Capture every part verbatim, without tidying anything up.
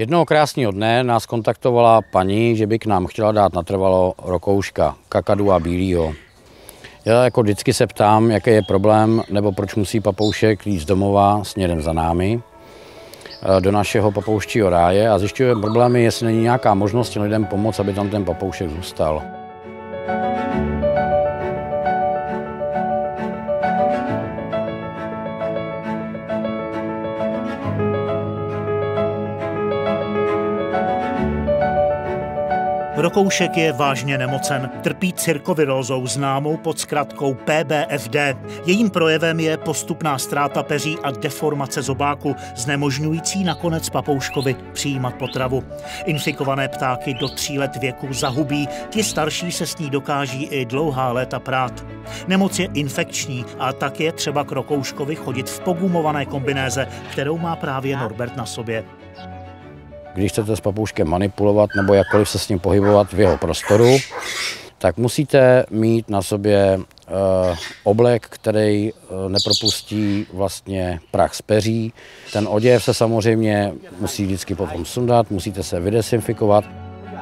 Jednoho krásného dne nás kontaktovala paní, že by k nám chtěla dát natrvalo rokouška, kakadu a bílýho. Já jako vždycky se ptám, jaký je problém, nebo proč musí papoušek jít z domova směrem za námi do našeho papouščího ráje a zjišťujeme problémy, jestli není nějaká možnost lidem pomoct, aby tam ten papoušek zůstal. Rokoušek je vážně nemocen, trpí cirkovirózou známou pod zkratkou P B F D. Jejím projevem je postupná ztráta peří a deformace zobáku, znemožňující nakonec papouškovi přijímat potravu. Infikované ptáky do tří let věku zahubí, ti starší se s ní dokáží i dlouhá léta prát. Nemoc je infekční a tak je třeba k rokouškovi chodit v pogumované kombinéze, kterou má právě Norbert na sobě. Když chcete s papouškem manipulovat nebo jakkoliv se s ním pohybovat v jeho prostoru, tak musíte mít na sobě oblek, který nepropustí vlastně prach z peří. Ten oděv se samozřejmě musí vždycky potom sundat, musíte se vydesinfikovat.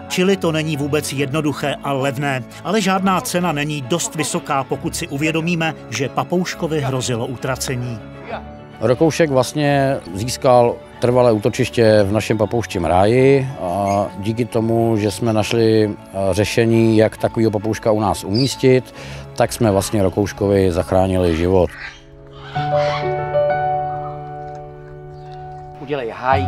Čili to není vůbec jednoduché a levné, ale žádná cena není dost vysoká, pokud si uvědomíme, že papouškovi hrozilo utracení. Rokoušek vlastně získal trvalé útočiště v našem papouščím ráji a díky tomu, že jsme našli řešení, jak takového papouška u nás umístit, tak jsme vlastně rokouškovi zachránili život. Udělej háj.